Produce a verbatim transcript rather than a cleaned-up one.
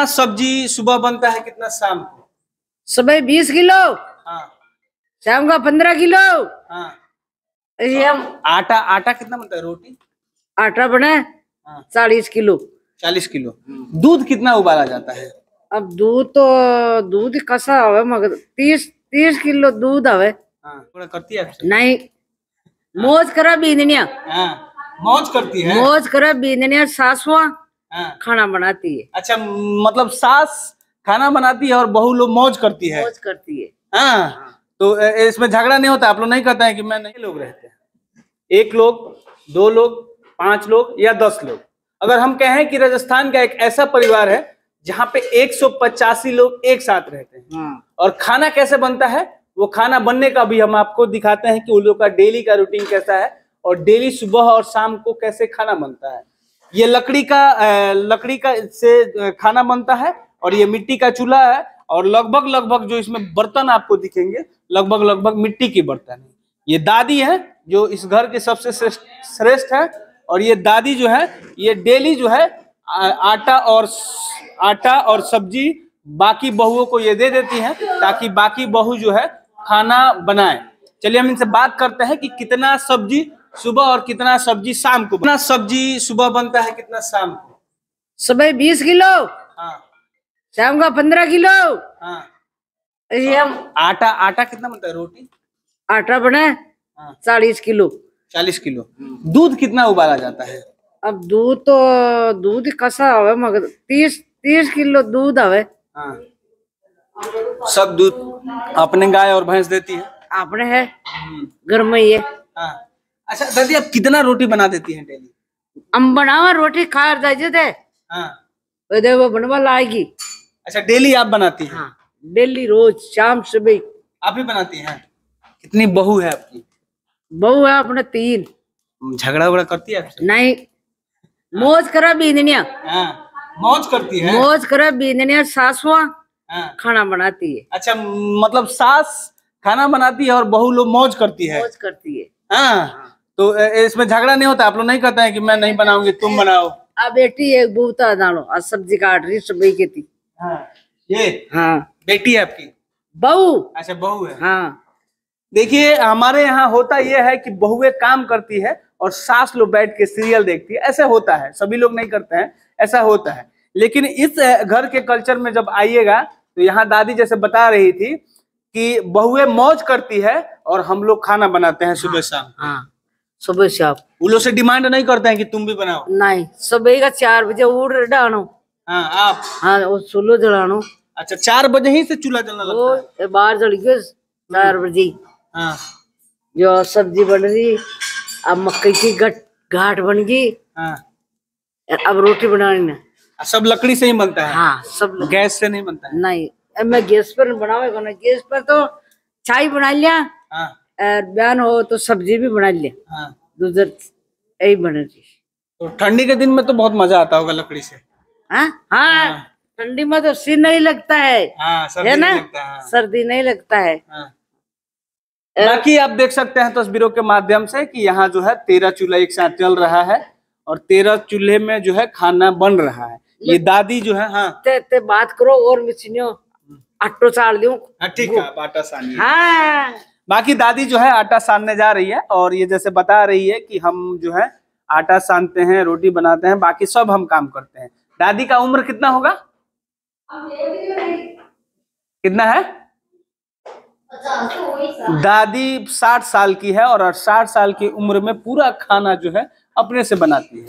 कितना सब्जी सुबह बनता है, कितना शाम को? सुबह बीस किलो, हाँ, शाम का पंद्रह किलो, हाँ। आटा आटा कितना बनता है? रोटी आटा बना चालीस किलो। चालीस किलो। दूध कितना उबाला जाता है? अब दूध तो दूध कसा आवे मगर तीस तीस किलो दूध आवे। पूरा करती है नहीं, मौज करा बींदनिया, मौज करती है, मौज करा बींदनिया। सासुआ खाना बनाती है। अच्छा, मतलब सास खाना बनाती है और बहू लोग मौज करती है। मौज करती है। हाँ, तो इसमें झगड़ा नहीं होता? आप लोग नहीं कहते हैं कि मैं नहीं? लोग रहते हैं, एक लोग, दो लोग, पांच लोग या दस लोग। अगर हम कहें कि राजस्थान का एक ऐसा परिवार है जहाँ पे एक सौ पचासी लोग एक साथ रहते हैं, और खाना कैसे बनता है वो खाना बनने का भी हम आपको दिखाते हैं कि उन लोग का डेली का रूटीन कैसा है और डेली सुबह और शाम को कैसे खाना बनता है। ये लकड़ी का लकड़ी का से खाना बनता है और ये मिट्टी का चूल्हा है, और लगभग लगभग जो इसमें बर्तन आपको दिखेंगे लगभग लगभग मिट्टी के बर्तन है। ये दादी है जो इस घर के सबसे श्रेष्ठ है, और ये दादी जो है ये डेली जो है आटा और आटा और सब्जी बाकी बहुओं को ये दे देती है ताकि बाकी बहू जो है खाना बनाए। चलिए हम इनसे बात करते हैं कि कितना सब्जी सुबह और कितना सब्जी शाम को। कितना सब्जी सुबह बनता है, कितना शाम को? सुबह बीस किलो, हाँ, शाम का पंद्रह किलो, हाँ। आटा आटा कितना बनता है? रोटी आटा बना चालीस किलो। चालीस किलो। दूध कितना उबाला जाता है? अब दूध तो दूध कसा आवे मगर तीस तीस किलो दूध आवे। हाँ। सब दूध अपने गाय और भैंस देती है? आपने है, घर में ही है। हाँ। अच्छा दादी, आप कितना रोटी बना देती हैं डेली? हम बनावा रोटी खा जाते, हाँ, वो बनवा लाएगी। अच्छा, डेली आप बनाती हैं? हाँ, डेली, रोज शाम सुबह आप ही बनाती हैं। कितनी बहू है आपकी? बहू है अपने तीन। झगड़ा वगड़ा करती है आपसे? नहीं, मौज करा बींदनिया। मौज करती है। मौज करा बींदनिया। सासुआ खाना बनाती है। अच्छा, मतलब सास खाना बनाती है और बहू लोग मौज करती है। मौज करती है। हाँ, तो इसमें झगड़ा नहीं होता? आप लोग नहीं कहते हैं कि मैं नहीं बनाऊंगी तुम बनाओ? आ बेटी एक बूता दानो आज सब्जी काट रही सुबह की थी। हाँ, ये, हाँ, बेटी है आपकी? बहू। अच्छा, बहू है, हाँ। देखिए, हमारे यहाँ होता यह है कि बहुएं काम करती है और सास लोग बैठ के सीरियल देखती है। ऐसा होता है, सभी लोग नहीं करते हैं, ऐसा होता है। लेकिन इस घर के कल्चर में जब आइएगा तो यहाँ दादी जैसे बता रही थी कि बहुएं मौज करती है और हम लोग खाना बनाते हैं सुबह शाम। हाँ, सुबह शाम। वो लोग से डिमांड नहीं करते हैं कि तुम भी बनाओ? नहीं, सुबह का चार बजे उठ डालो। हाँ, आप? हाँ, चूल्हा जलानो। अच्छा, चार बजे ही से चूल्हा जलना लगता है? बाहर जल गया चार बजे। हाँ, जो सब्जी बन रही, अब मक्के की घाट बन गई, हाँ, अब रोटी बनानी है। सब लकड़ी से ही बनता है? हाँ, सब गैस से नहीं बनता है? नहीं, मैं गैस पर बनावे ना, गैस पर तो चाय बना लिया, हाँ, बयान हो तो सब्जी भी बना लिया, हाँ, दूसर यही बन रही। तो ठंडी के दिन में तो बहुत मजा आता होगा लकड़ी से? हाँ, हाँ, ठंडी में तो सी नहीं लगता है, हाँ, है ना, सर्दी नहीं लगता है। बाकी आप देख सकते हैं तस्वीरों के माध्यम से कि यहाँ जो है तेरह चूल्हा एक साथ चल रहा है और तेरह चूल्हे में जो है खाना बन रहा है। ये दादी जो है, हाँ, ते, ते बात करो और मिशनियों आटो चाल दूं। ठीक है, आटा सानिए। हाँ, बाकी दादी जो है आटा सानने जा रही है और ये जैसे बता रही है कि हम जो है आटा सानते हैं, रोटी बनाते हैं, बाकी सब हम काम करते हैं। दादी का उम्र कितना होगा? कितना है? दादी साठ साल की है और साठ साल की उम्र में पूरा खाना जो है अपने से बनाती है।